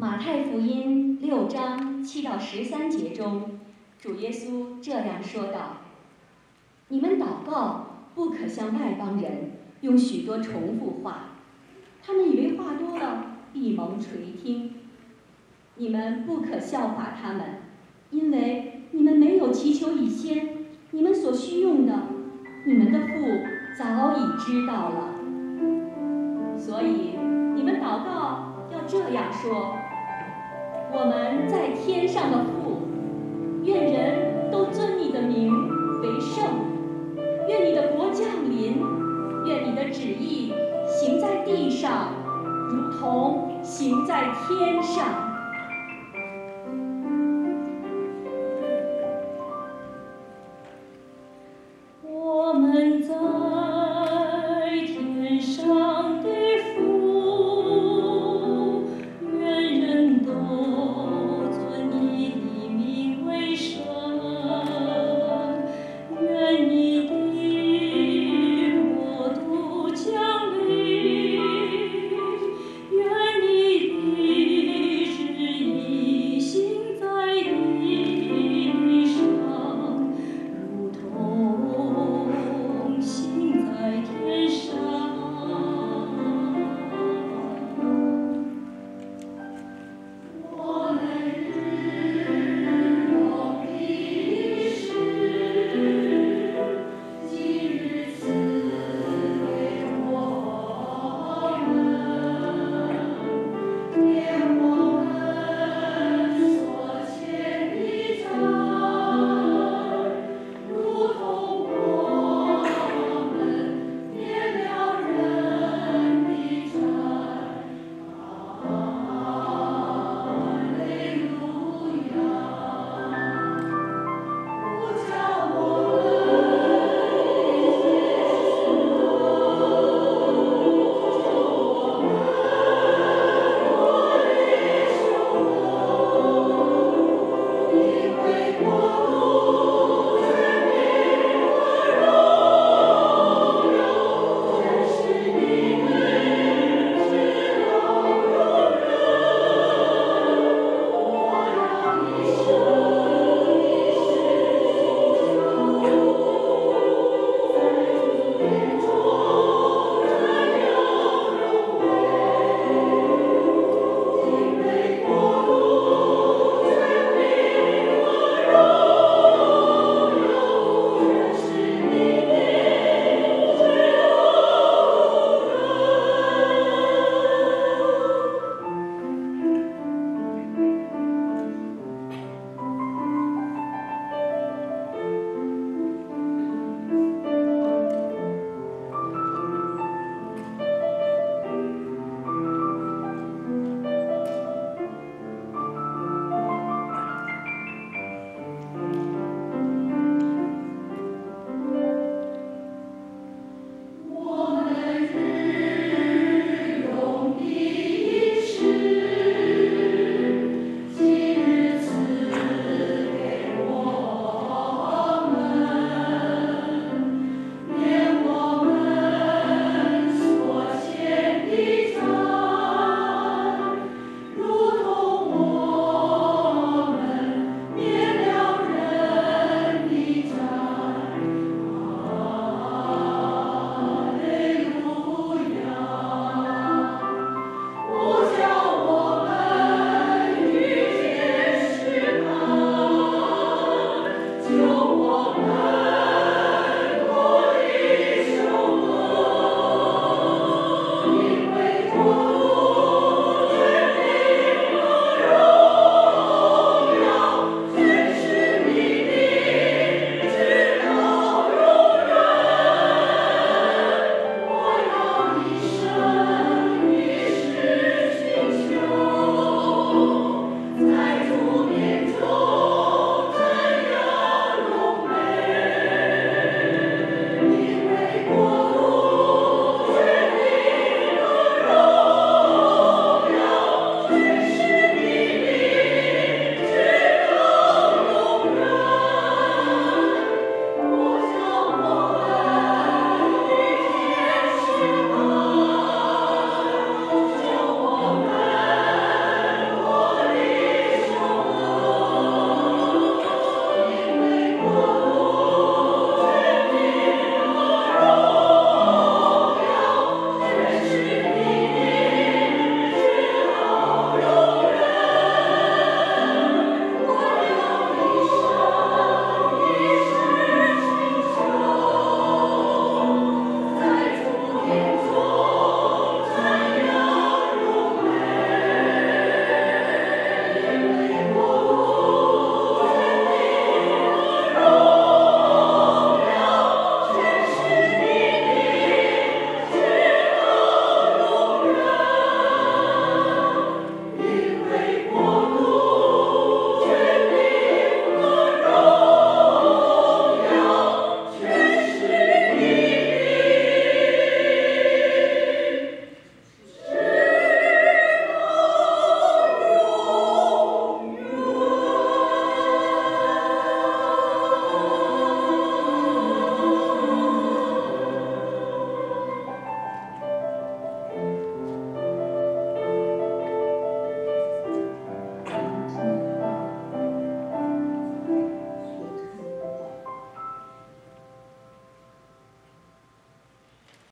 马太福音6章7到13节中，主耶稣这样说道：“你们祷告，不可像外邦人，用许多重复话。他们以为话多了，必蒙垂听。你们不可效法他们，因为你们没有祈求以先，你们所需用的，你们的父早已知道了。所以你们祷告要这样说：我们在天上的父，愿人都尊你的名为圣，愿你的国降临，愿你的旨意行在地上，如同行在天上。”